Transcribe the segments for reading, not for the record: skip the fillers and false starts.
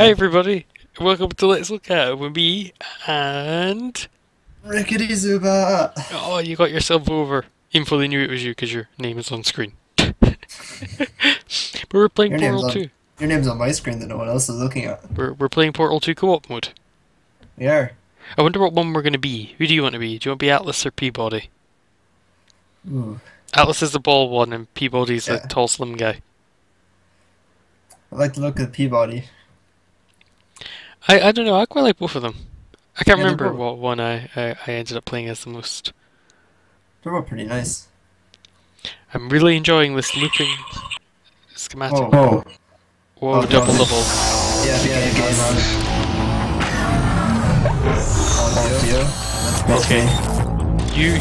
Hey everybody, welcome to Let's Look At It with me and... Rickety Zubat! Oh, you got yourself over. Even though they knew it was you because your name is on screen. But we're playing Portal 2. Your name's on my screen that no one else is looking at. We're playing Portal 2 co-op mode. Yeah. I wonder what one we're going to be. Who do you want to be? Do you want to be Atlas or Peabody? Ooh. Atlas is the bald one and Peabody's the tall slim guy. I like the look of Peabody. I don't know, I quite like both of them. I can't remember what one I ended up playing as the most. They're all pretty nice. I'm really enjoying this looping schematic. Whoa, whoa, double level. Yeah, yeah, okay. You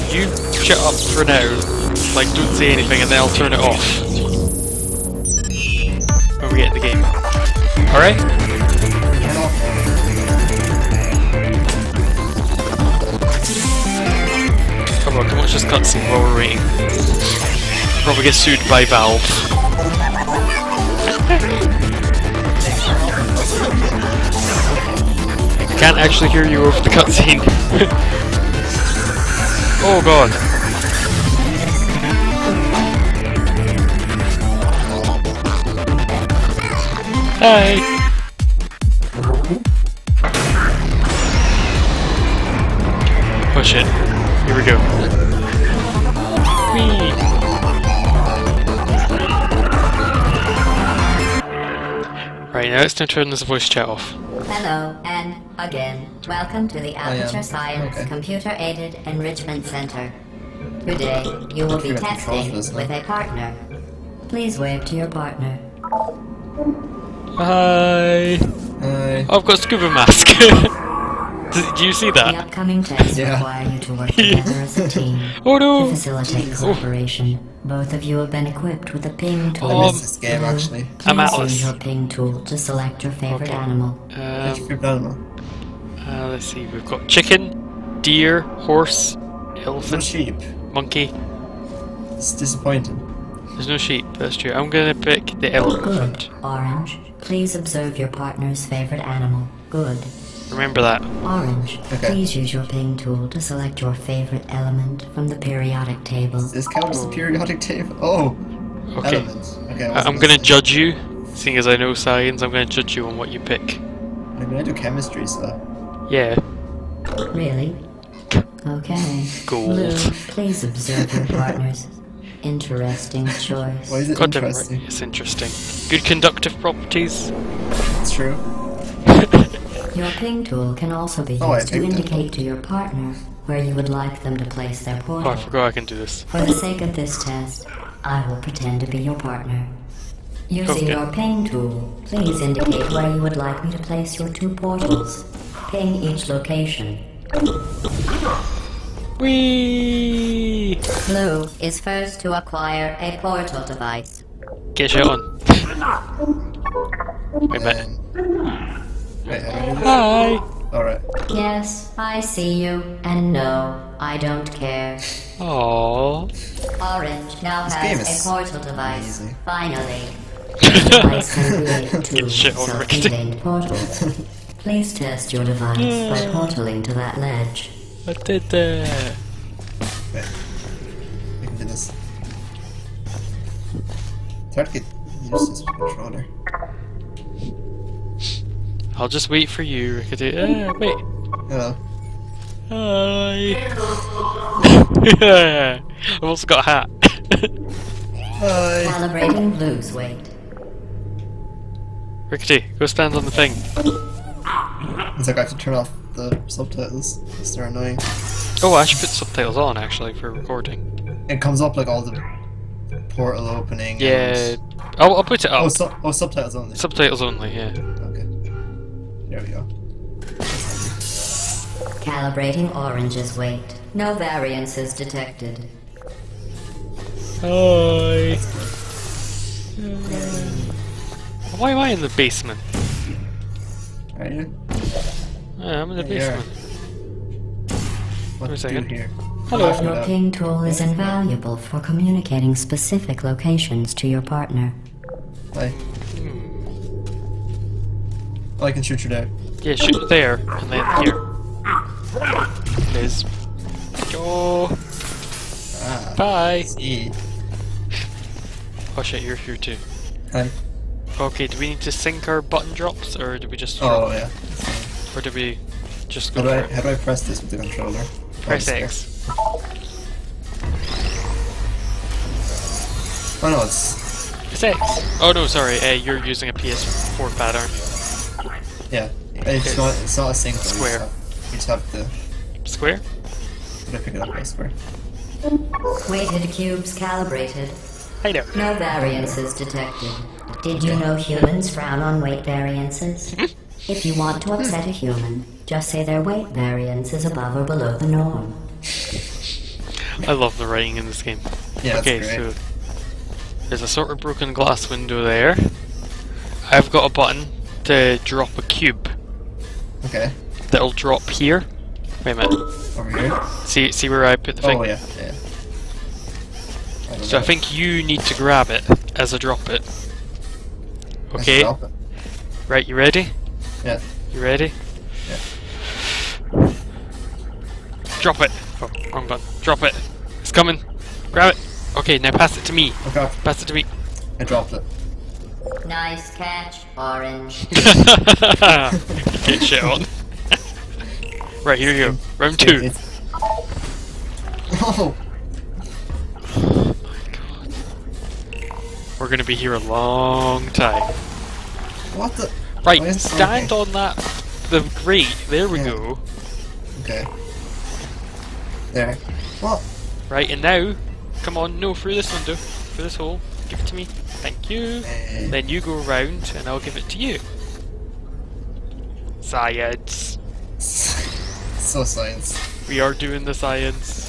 shut up for now. Like, don't say anything and then I'll turn it off. When we get the game. Alright? Come on, let's just cutscene while we're waiting. Probably get sued by Valve. I can't actually hear you over the cutscene. Oh god. Hi. Oh shit. Here we go. Whee! Right, now it's time to turn this voice chat off. Hello, and again, welcome to the Aperture Science Computer-Aided Enrichment Center. Today, you will be testing with a partner. Please wave to your partner. Hi! Hi. Oh, I've got a scuba mask. Do you see that? The upcoming tests require you to work together as a team. Oh no! To facilitate this operation, both of you have been equipped with a ping tool. I missed this game actually. I'm Atlas. Use your ping tool to select your favorite animal. Let's see, we've got chicken, deer, horse, elephant, no sheep, monkey. It's disappointing. There's no sheep, that's true. I'm gonna pick the elephant. Good. Orange, please observe your partner's favorite animal. Good. Remember that. Orange, please use your ping tool to select your favorite element from the periodic table. This counts the periodic table. Oh. Okay. Elements. Okay. I'm gonna judge you, seeing as I know science. I'm gonna judge you on what you pick. I'm gonna do chemistry, sir. Yeah. Really? Okay. Gold. Blue, please observe your partners. Interesting choice. Why is it interesting? It's interesting. Good conductive properties. It's true. Your ping tool can also be used to indicate to your partner where you would like them to place their portal. Oh, I forgot I can do this. For the sake of this test, I will pretend to be your partner. Using your ping tool, please indicate where you would like me to place your two portals. Ping each location. Whee! Blue is first to acquire a portal device. Get your on. Wait a minute. Hi! Alright. Yes, I see you, and no, I don't care. Aww. Orange now has a portal device. Amazing. Finally. The device can create two self-contained portals. Please test your device by portaling to that ledge. I did that. Wait. I can do this. It's hard to get used to this controller. I'll just wait for you, Rickety. Wait. Hello. Hi. I've also got a hat. Hi. Calibrating blues weight. Rickety, go stand on the thing. It's like I have to turn off the subtitles, because they're annoying. Oh, I should put subtitles on, actually, for recording. It comes up like all the portal opening. Yeah. I'll put it up. Oh, subtitles only. Subtitles only, yeah. There we go. Calibrating orange's weight. No variances detected. Hi. Why am I in the basement? Are you? Yeah, I'm in the basement. What do you do here? Hello. Your ping tool is invaluable for communicating specific locations to your partner. Hi. Oh, I can shoot your dad. Yeah, shoot there, and then here. There it is. Go! Ah, bye! See. Oh shit, you're here too. Hi. Okay, do we need to sync our button drops, or do we just... Oh, yeah. Or do we just go for it? How do I press this with the controller? Press X. Oh no, it's X. Oh no, sorry, you're using a PS4 pad, aren't you? Yeah, it's not a sync. Square. You just have the... Square? I'm gonna pick it up by square. Weighted cubes calibrated. I know. No variances detected. Did you know humans frown on weight variances? If you want to upset a human, just say their weight variance is above or below the norm. I love the writing in this game. Yeah, okay, that's great. So there's a sort of broken glass window there. I've got a button to drop a cube. Okay. That'll drop here. Wait a minute. Over here? See where I put the thing? Oh yeah, yeah. So I think you need to grab it as I drop it. Okay. Right, you ready? Yeah. You ready? Yeah. Drop it! Oh, wrong button. Drop it! It's coming! Grab it! Okay, now pass it to me. Okay. Pass it to me. I dropped it. Nice catch, Orange. Get shit on. Right, here you go. Round two. Oh! Oh my god. We're gonna be here a long time. What the? Right, stand on that. The grate. There we go. Okay. There. What? Right, and now... Come on, no, through this window, through this hole, give it to me, thank you, then you go round and I'll give it to you. Science. So science. We are doing the science.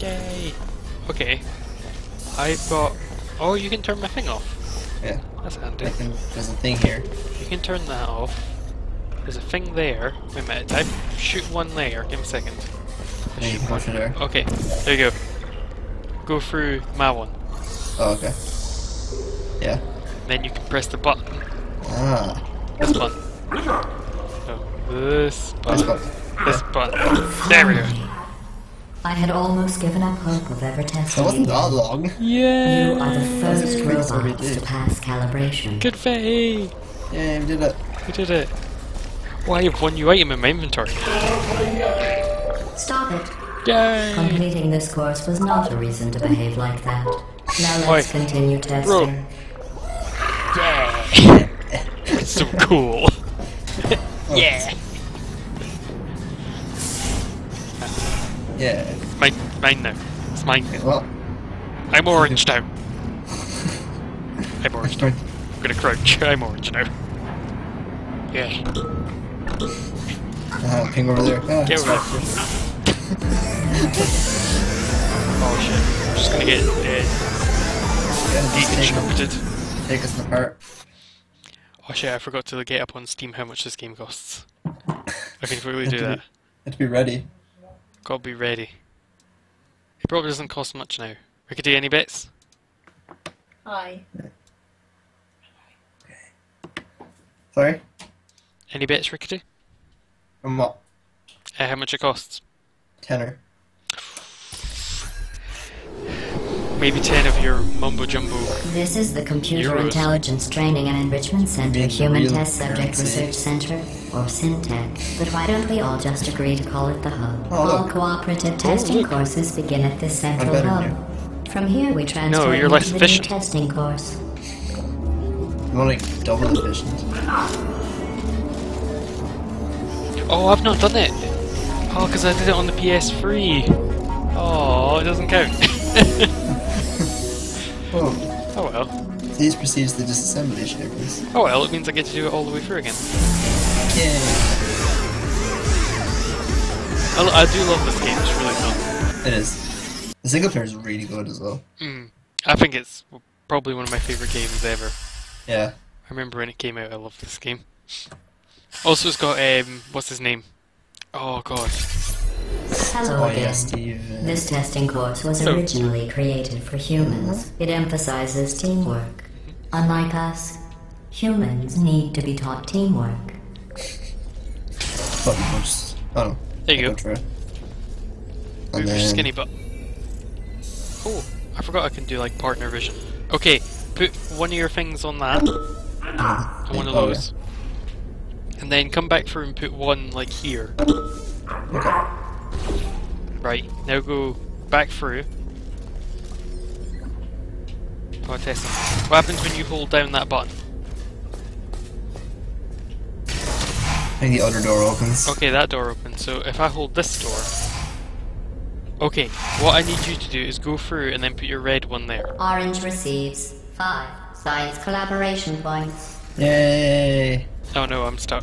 Yay. Okay. I've got... Oh, you can turn my thing off. Yeah. That's handy. There's a thing here. You can turn that off. There's a thing there. Wait a minute, I shoot one layer, give me a second. There. Okay, there you go. Go through my one. Oh, okay. Yeah. Then you can press the button. Ah. This button. Oh, this button. This button. There we go. I had almost given up hope of ever testing. That wasn't that long. Yeah. You are the first robots to pass calibration. Good for you. Yeah, we did it. We did it. Well, I have one new item in my inventory. Stop it! Yay! Completing this course was not a reason to behave like that. Now let's continue testing. Yeah! It's so cool! Yeah! Yeah. Mine now. It's mine. Well, I'm orange now. I'm orange now. I'm gonna crouch. I'm orange now. Yeah. Ping over there. Oh, get over there. Oh shit, I'm just gonna get deconstructed. Take us apart. Oh shit, I forgot to get up on Steam how much this game costs. I can quickly do that. Have to be ready. Gotta be ready. It probably doesn't cost much now. We could do any bits? Hi. Sorry? Any bits, Rickety? And what? How much it costs? Tenner. Maybe 10 of your mumbo jumbo. This is the Computer Euros. Intelligence Training and Enrichment Center, Human Test Subject Research Center, or SINTEC. But why don't we all just agree to call it the hub? Oh, all cooperative testing courses begin at this central hub. From here we transfer to the new testing course. I'm only double efficient. Oh, I've not done it! Oh, because I did it on the PS3! Oh, it doesn't count. Oh. Oh well. These proceeds the disassembly shapers. Oh well, it means I get to do it all the way through again. Yeah. I do love this game, it's really fun. It is. The single player is really good as well. Mm. I think it's probably one of my favourite games ever. Yeah. I remember when it came out, I loved this game. Also, it's got, what's his name? Oh god. Hello again. This testing course was originally created for humans. It emphasizes teamwork. Unlike us, humans need to be taught teamwork. Oh, there you go. Move your skinny butt. Cool. I forgot I can do like partner vision. Okay, put one of your things on that. And one of those. Yeah. And then come back through and put one like here. Okay. Right, now go back through. Oh, test them. What happens when you hold down that button? And the other door opens. Okay, that door opens. So if I hold this door... Okay, what I need you to do is go through and then put your red one there. Orange receives 5 science collaboration points. Yay! Oh no, I'm stuck.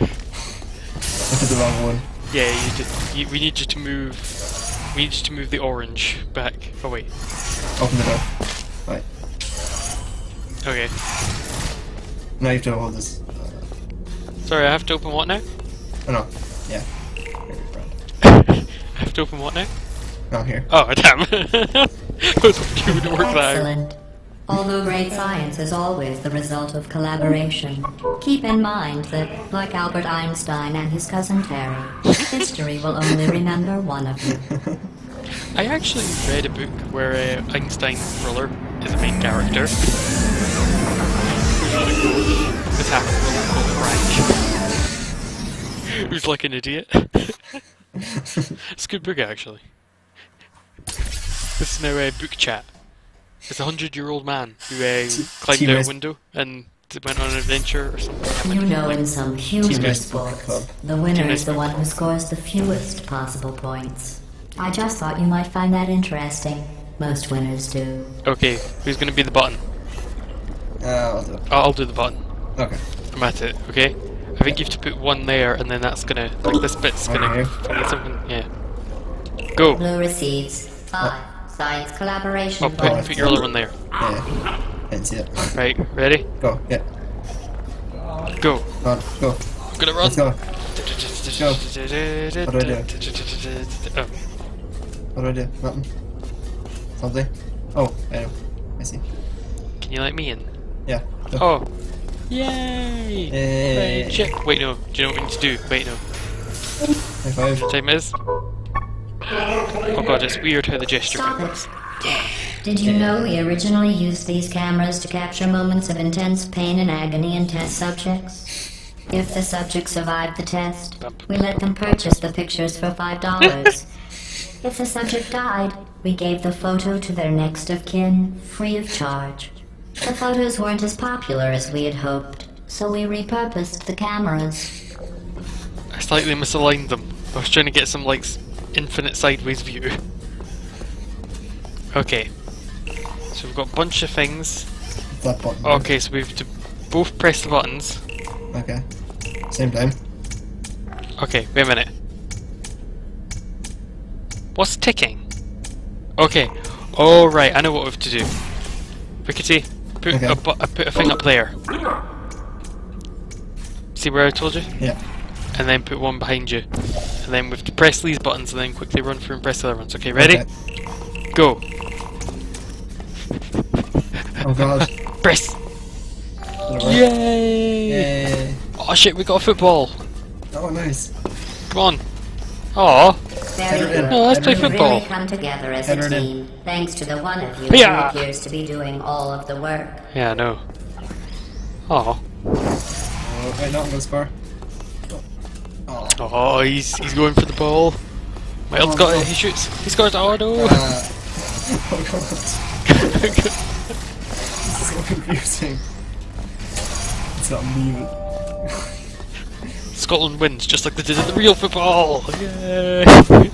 I did the wrong one. Yeah, you did. We need you to move... We need you to move the orange back. Oh wait. Open the door. Right. Okay. Now you have to hold this. Sorry, I have to open what now? Oh no, yeah. I have to open what now? Oh, here. Oh, damn. You would work that. Excellent. Although great science is always the result of collaboration, keep in mind that, like Albert Einstein and his cousin Terry, history will only remember one of you. I actually read a book where Einstein's brother is a main character. This happened to him called Frank. Who's like an idiot. It's a good book, actually. This is now a book chat. It's a 100-year-old man who climbed out a window and went on an adventure or something. You know, in some human sports, the winner is the one who scores the fewest possible points. I just thought you might find that interesting. Most winners do. Okay, who's gonna be the button? I'll do the button. Okay. I'm at it, okay? I think you have to put one there and then that's gonna... Like this bit's gonna... Something, yeah. Go! Blue receives 5 science collaboration points. Oh, put your other one there. Yeah. That's it. Right, ready? Go, yeah. Go! Run, go. I'm gonna run! Let's go. Go. What do I do? Oh. What do I do? Nothing? Something? Oh, I know. I see. Can you let me in? Yeah. Go. Oh. Yay! Hey. Check. Wait, no. Do you know what we need to do? Wait, no. High five. Time is. Oh god, it's weird how the gesture works. Did you know we originally used these cameras to capture moments of intense pain and agony in test subjects? If the subject survived the test, we let them purchase the pictures for $5. If the subject died, we gave the photo to their next of kin, free of charge. The photos weren't as popular as we had hoped, so we repurposed the cameras. I slightly misaligned them. I was trying to get some, like, infinite sideways view. Okay. So we've got a bunch of things. That button. Okay, so we have to both press the buttons. Okay. Same time. Okay, wait a minute. What's ticking? Okay. Oh, right, I know what we have to do. Rickety, put a thing up there. See where I told you? Yeah. And then put one behind you. And then we have to press these buttons and then quickly run through and press the other ones. Okay, ready? Okay. Go! Oh god. Press! Yay! Yay! Oh shit, we got a football! Oh nice! Come on! Aww! No, let's play football! Really come together as a team, thanks to the one of you who appears to be doing all of the work. Yeah, I know. Aww. Oh, wait, not this far. Oh, oh he's going for the ball. My old's got it, he shoots. He scores. Oh no! Oh god. This is so confusing. Scotland wins just like they did in the real football! Yay!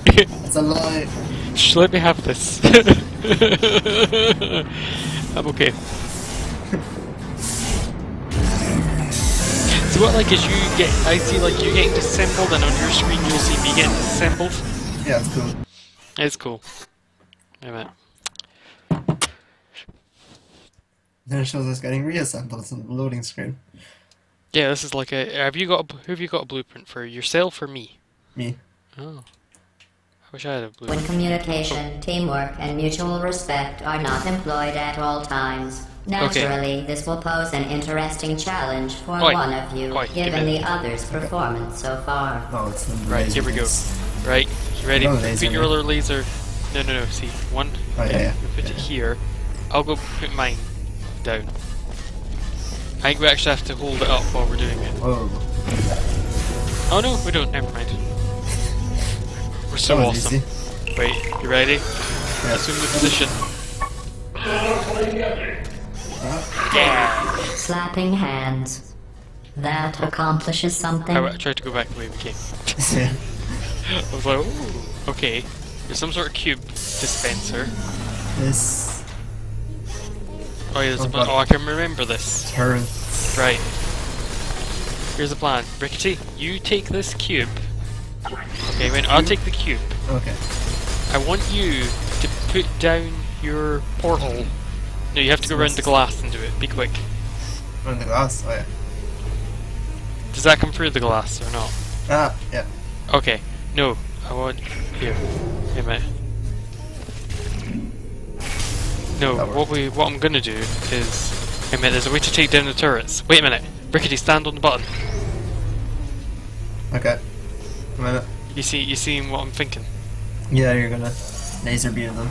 It's a lie! Shh, let me have this. I'm okay. So what like is you get I see like you getting disassembled and on your screen you'll see me getting disassembled. Yeah, it's cool. It's cool. Wait a minute. Then it shows us getting reassembled on the loading screen. Yeah, this is like a. Who have you got a blueprint for? Yourself or me? Me. Oh. I wish I had a blueprint. When communication, teamwork, and mutual respect are not employed at all times, Naturally, this will pose an interesting challenge for one of you, given the other's performance so far. Oh, it's right, here we go. Right, ready? Singular laser. No, no, no. See, one. Oh, yeah. You put it here. I'll go put mine down. I think we actually have to hold it up while we're doing it. Whoa. Oh no, we don't. Never mind. We're so awesome. Easy. Wait, you ready? Yeah. Assume the position. Yeah. Slapping hands. That accomplishes something. I tried to go back the way we came. I was like, ooh, okay. There's some sort of cube dispenser. This. Oh, yeah, there's a plan. Oh, I can remember this. Turn. Right. Here's the plan. Rickety, you take this cube. Okay, wait, I'll take the cube. Okay. I want you to put down your portal. No, you have to go around the glass and do it. Be quick. Around the glass? Oh, yeah. Does that come through the glass or not? Ah, yeah. Okay. No, I want... Here. Hey, mate. No, what I'm gonna do is... Hey, mate, there's a way to take down the turrets. Wait a minute. Rickety, stand on the button. Okay. A minute. You see what I'm thinking? Yeah, you're gonna laser beam them.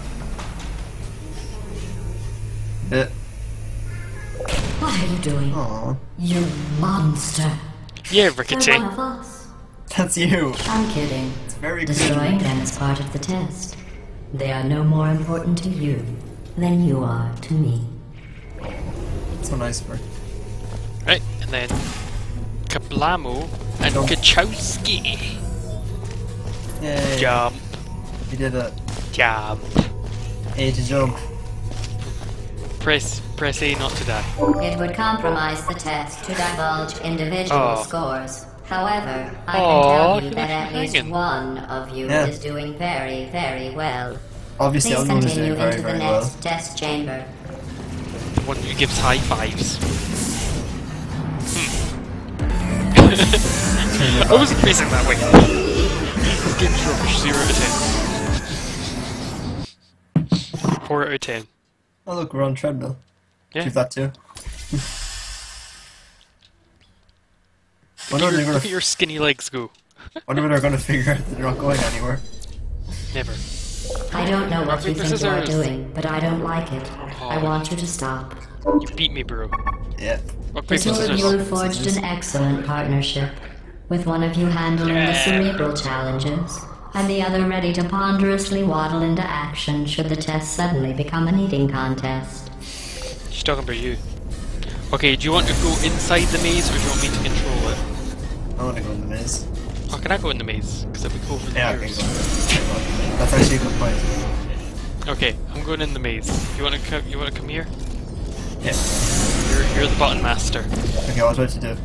What are you doing? Aww. You monster. Yeah, Rickety. They're one of us. That's you. I'm kidding. It's very good. Destroying them is part of the test. They are no more important to you than you are to me. So nice work. Right, and then Kablamo and Kachowski. Yay. Jump. You did it. Jump. A to jump. Press A not to die. It would compromise the test to divulge individual scores. However, I can tell you that at least one of you is doing very, very well. Obviously, please continue into the next test chamber. The one who gives high fives. I wasn't facing that way. This game's rubbish. 0 out of 10. 4 out of 10. Oh look, we're on treadmill. Yeah. Keep that too. Look at your skinny legs go. Wonder when they're gonna figure out that they're not going anywhere. Never. I don't know what you think you're doing, but I don't like it. Oh. I want you to stop. You beat me, bro. Yeah. The two of you have forged an excellent partnership, with one of you handling the cerebral challenges, and the other ready to ponderously waddle into action should the test suddenly become an eating contest. She's talking about you. Okay, do you want to go inside the maze, or do you want me to control it? I want to go in the maze. Oh, can I go in the maze? Because I'll be cool for the years. That's actually a good point. Okay, I'm going in the maze. You want to come here? Yeah. You're the button master. Okay, I was about to do.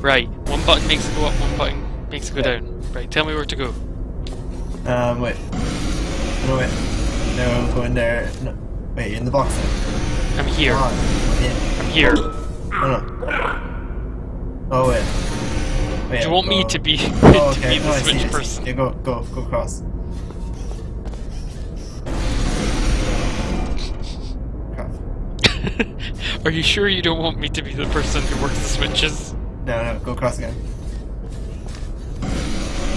Right, one button makes it go up, one button makes it go down. Right, tell me where to go. Wait. No, wait. No, I'm going there. No. Wait, in the box then. I'm here. Yeah. I'm here. No. Oh, wait. Do you want me to be the switch person? Yeah, go across. Are you sure you don't want me to be the person who works the switches? No, go across again.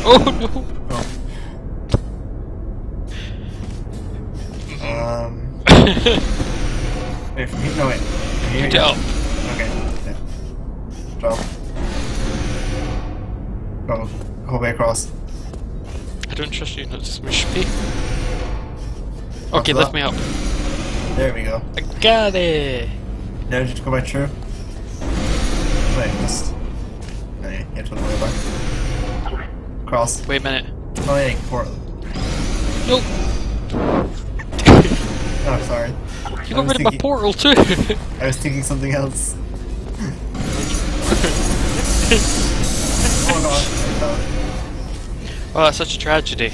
Oh no! Oh. Wait for me. No, wait. Here you go. Okay. Yeah. Drop. Go. Whole way across. I don't trust you not to smush me. Okay, lift me up. There we go. I got it! Now just go back through. Wait, just... No, you have to go way back. Cross. Wait a minute. Oh yeah, you can portal. Nope! Oh, sorry. You got rid of my portal too! I was thinking something else. Oh god. Oh, that's such a tragedy.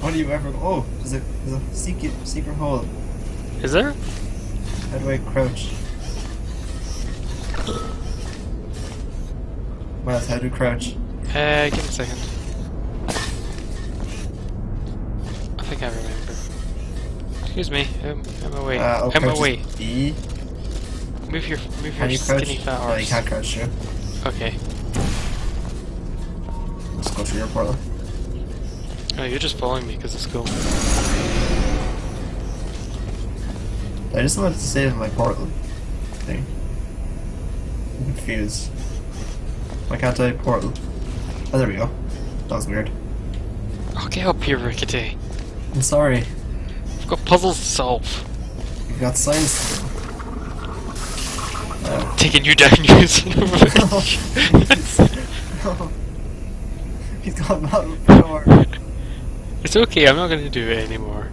What do you ever... Oh, there's a secret hole. Is there? How do I crouch? Well, how do you crouch? Give me a second. I think I remember. Excuse me, I'm away. I'm away. E. Move your skinny fat arms. Yeah, you can't crouch, yeah. Okay. Let's go for your portal. Oh, you're just following me because it's cool. I just wanted to save my portal thing. I'm confused. Why can't I portal? Oh, there we go. That was weird. Oh, get up here, Rickety. I'm sorry. I've got puzzles to solve. You've got science to do. I'm taking you down, you son of a bitch. No. He's gone out of the door. It's okay, I'm not going to do it anymore.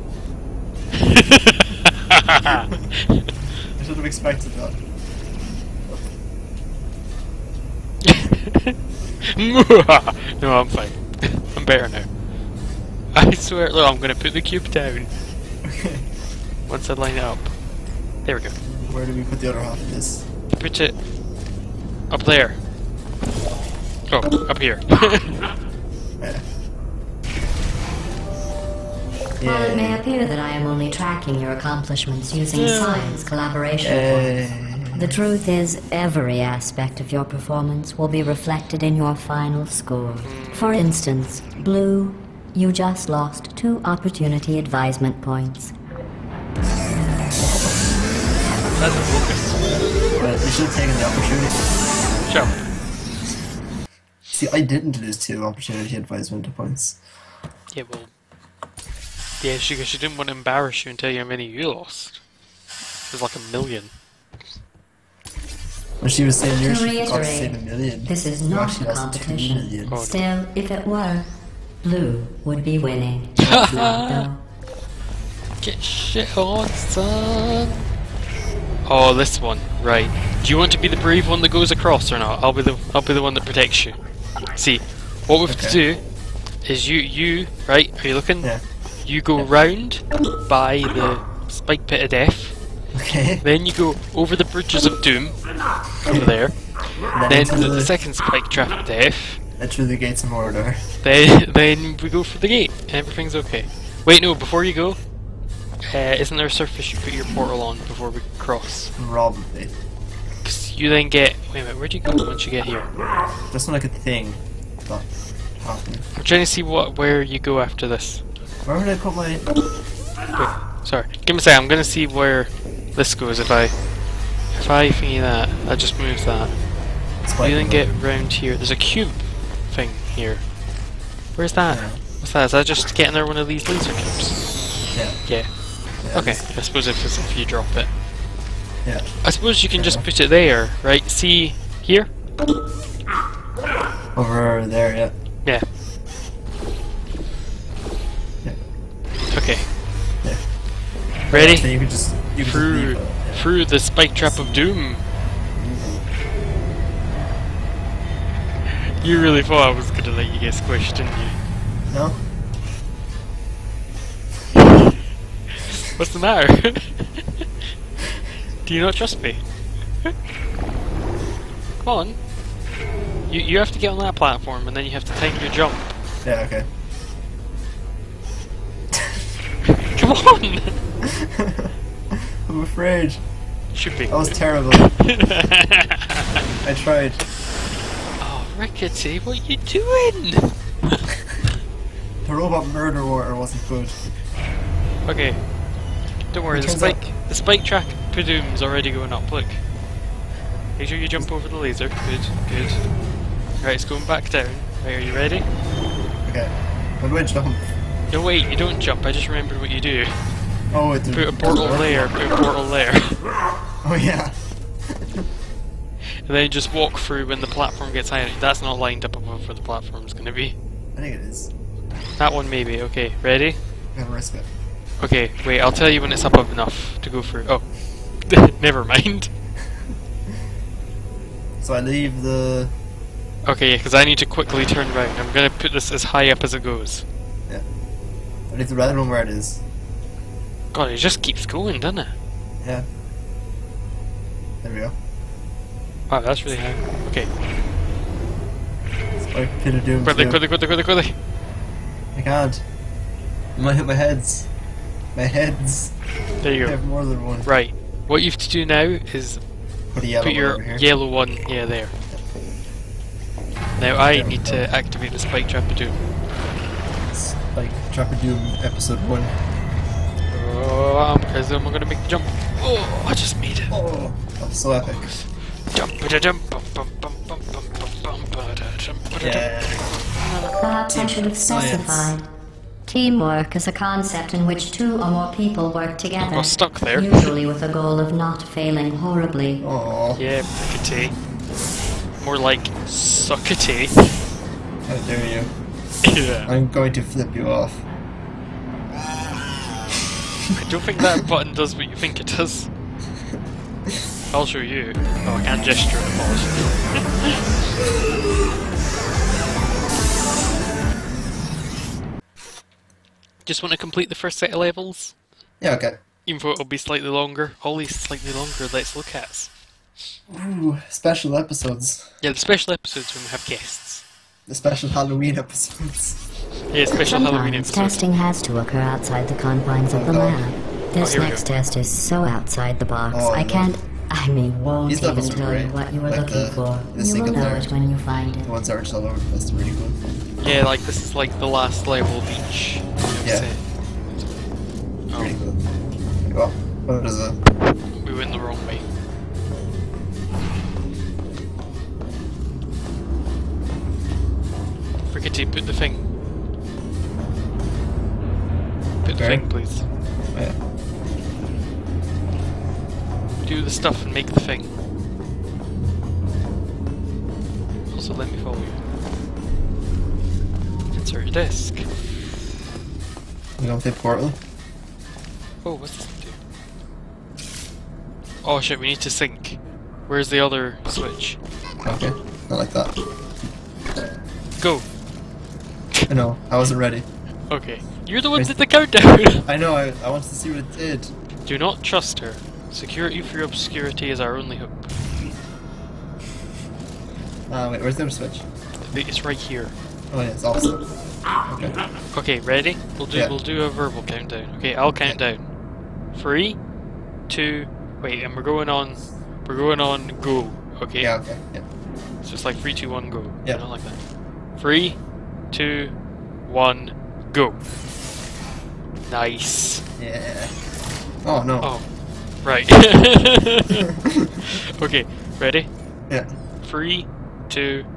I should have expected that. No, I'm fine. I'm better now. I swear, look, I'm going to put the cube down. Okay. Once I line it up. There we go. Where do we put the other half of this? Put it up there. Oh, up here. Yeah. While it may appear that I am only tracking your accomplishments using science collaboration points, the truth is every aspect of your performance will be reflected in your final score. For instance, Blue, you just lost 2 opportunity advisement points. That's a focus. But we should have taken the opportunity. Jump. See, I didn't lose 2 opportunity advisement points. Yeah, well... yeah, she didn't want to embarrass you and tell you how many you lost. It was like 1 million. Well, she was saying you should have saved 1 million. This is not a competition. Oh, no. Still, if it were, Blue would be winning. Get shit on, son! Oh, this one, right? Do you want to be the brave one that goes across or not? I'll be the one that protects you. See, what we have to do is you right? Are you looking? Yeah. You go round by the spike pit of death. Okay. Then you go over the bridges of doom over there. Then the second spike trap of death. And through the gates of Mordor. Then we go for the gate. And everything's okay. Wait, no. Before you go. Isn't there a surface you put your portal on before we cross? Probably. Because you then get... wait a minute, where do you go once you get here? That's not like a thing that happened. I'm trying to see where you go after this. Where would I put my... wait, sorry. Give me a second, I'm going to see where this goes if I... if I thingy that, I just move that. You then get round here. There's a cube thing here. Where's that? Yeah. What's that? Is that just getting there one of these laser cubes? Yeah. Yeah. Okay, I suppose if you drop it. Yeah. I suppose you can just put it there, right? See here? Over there, yeah. Yeah. Yeah. Okay. Yeah. Ready? So you can just through the spike trap of doom. You really thought I was gonna let you get squished, didn't you? No. What's the matter? Do you not trust me? Come on. You have to get on that platform and then you have to time your jump. Yeah, okay. Come on! I'm afraid. Should be. That was terrible. I tried. Oh, Rickety, what are you doing? The robot murder water wasn't good. Okay. Don't worry, the spike track presumes already going up, look. Make sure you jump over the laser. Good, good. Right, it's going back down. Right, are you ready? Okay. Where do I jump? No wait, you don't jump, I just remembered what you do. Oh, it's put a portal there, put a portal there. Oh yeah. And then just walk through when the platform gets high. That's not lined up above where the platform's gonna be. I think it is. That one maybe, okay. Ready? I'm gonna risk it. Okay, wait, I'll tell you when it's up enough to go through. Oh, never mind. So I leave the... okay, because I need to quickly turn right. I'm going to put this as high up as it goes. Yeah. I leave the red one where it is. God, it just keeps going, doesn't it? Yeah. There we go. Wow, that's really high. Okay. Spike pit of doom. Quickly, quickly, quickly, quickly, quickly. I can't. I might hit my heads. My heads. There you go. I have more than one. Right. What you have to do now is put your yellow one, yeah, there. Now I need to activate the Spike Trap of Doom. Spike Trap of Doom, episode 1. Oh, because then we're going to make the jump. Oh, I just made it. Oh, that's so epic. Jump, jump, bum, bum, bum, bum, bum, bum, jump, yeah. Attention specified. Teamwork is a concept in which two or more people work together. I got stuck there. Usually with a goal of not failing horribly. Oh. Yeah, Rickety. More like suckety. How dare you? Yeah. I'm going to flip you off. I don't think that button does what you think it does. I'll show you. Oh, I can't gesture and pause. Just want to complete the first set of levels? Yeah, okay. Even though it'll be slightly longer. All these slightly longer Let's Look Ats. Ooh, special episodes. Yeah, the special episodes when we have guests. The special Halloween episodes. Yeah, special Sometimes Halloween episodes. Testing has to occur outside the confines of the lab. This next test is so outside the box, oh, I can't... I mean, won't even tell you what you were looking for. You will know it when you find it. The ones aren't all over the place, really cool. Yeah, like this is like the last level of each. Yeah. Oh. Pretty cool. Well, what is it? We went the wrong way. Rickety, put the thing. Put the thing, please. Yeah. Do the stuff and make the thing. Also, let me follow you. Insert your disc. You don't play Portal? Oh, what's this do? Oh shit, we need to sync. Where's the other switch? Okay, not like that. Go! I know, I wasn't ready. Okay. You're the one that did the countdown! I know, I wanted to see what it did. Do not trust her. Security through obscurity is our only hope. Wait, where's the other switch? It's right here. Oh yeah, it's awesome. Okay. Okay, ready? We'll do a verbal countdown. Okay, I'll count down. 3, 2, wait, and we're going on go. Okay? Yeah, okay. Yeah. So it's like 3, 2, 1, go. Yeah. I don't like that. 3, 2, 1, go. Nice. Yeah. Oh no. Oh. Right. Okay, ready? Yeah. 3, 2, 1,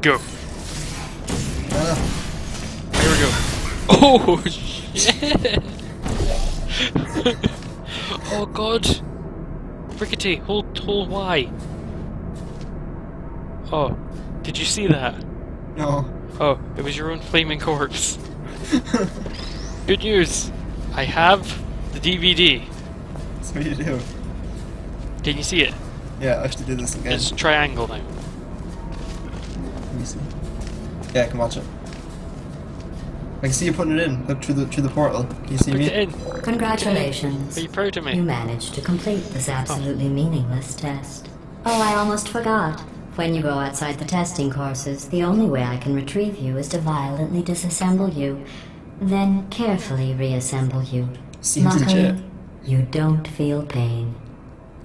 go. Here we go. Oh shit. Oh god. Rickety, hold Y. Oh, did you see that? No. Oh, it was your own flaming corpse. Good news! I have the DVD. So you do. Can you see it? Yeah, I have to do this again. It's triangle now. Let me see. Yeah, I can watch it. I can see you putting it in. Look through the portal. Can you see me? Put it in. Congratulations. Are you proud of me? You managed to complete this absolutely meaningless test. Oh, I almost forgot. When you go outside the testing courses, the only way I can retrieve you is to violently disassemble you, then carefully reassemble you. Seems legit. You don't feel pain.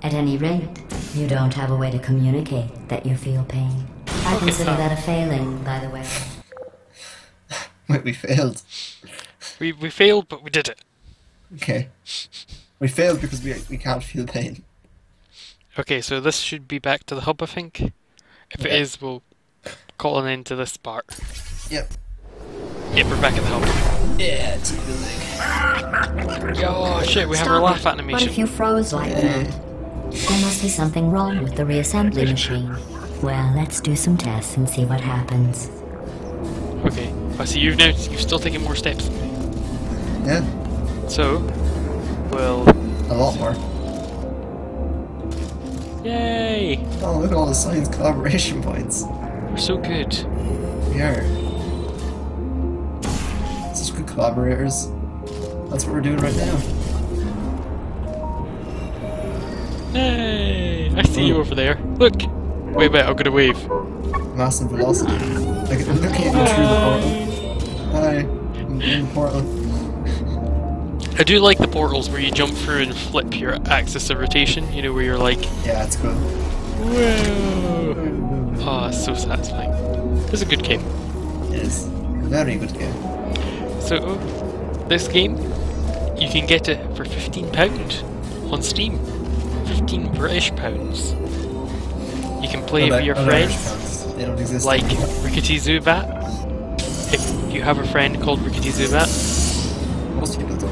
At any rate, you don't have a way to communicate that you feel pain. I consider that a failing, by the way. Wait, we failed. We failed, but we did it. Okay. We failed because we can't feel pain. Okay, so this should be back to the hub, I think. If it is, we'll call an end to this part. Yep. Yep, we're back at the hub. Yeah, it's building. Oh shit, we have our laugh animation. What if you froze like that? There must be something wrong with the reassembly machine. Well, let's do some tests and see what happens. Okay. I see you've now still taken more steps. Yeah. So, well, a lot more. Yay! Oh, look at all the science collaboration points. We're so good. We are. Such good collaborators. That's what we're doing right now. Yay! I see you over there. Look! Wait a minute, I'm gonna wave. Massive velocity. Look at me through the portal. Hi! I'm in the portal. I do like the portals where you jump through and flip your axis of rotation, you know, where you're like... Yeah, that's cool. Whoa! Oh, it's so satisfying. It's a good game. Yes, very good game. So, this game, you can get it for £15 on Steam. 15 British pounds. You can play it with your friends, like Rickety Zubat. If you have a friend called Rickety Zubat, most people don't.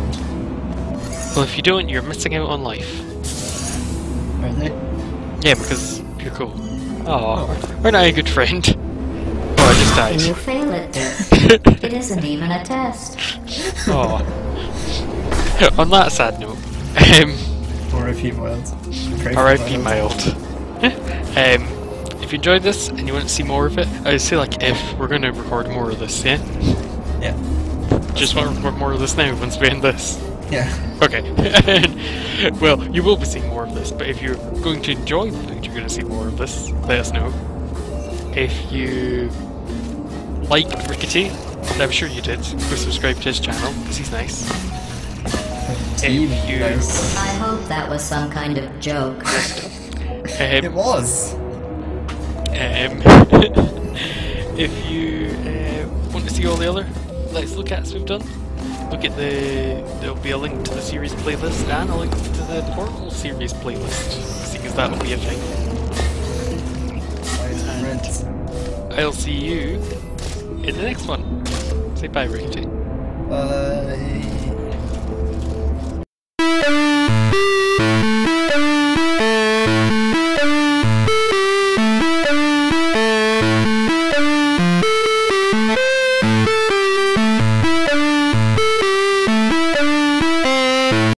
Well, if you don't, you're missing out on life. Aren't they? Yeah, because you're cool. Aww, we're not a good friend. Oh, I just died. You fail it. It isn't even a test. Oh. On that sad note, R.I.P. Mild. R.I.P. Mild. If you enjoyed this and you want to see more of it, I'd say like we're going to record more of this, yeah? Yeah. Just want to record more of this now once we end this. Yeah. Okay. Well, you will be seeing more of this, but if you're going to enjoy the thing, you're going to see more of this, let us know. If you like Rickety, and I'm sure you did, go subscribe to his channel, because he's nice. If you... Nice. I hope that was some kind of joke. It was! If you want to see all the other Let's Look Ats we've done, look at the... There'll be a link to the series playlist and a link to the Portal series playlist, because that'll be a thing. And I'll see you in the next one. Say bye, Rickety. Bye.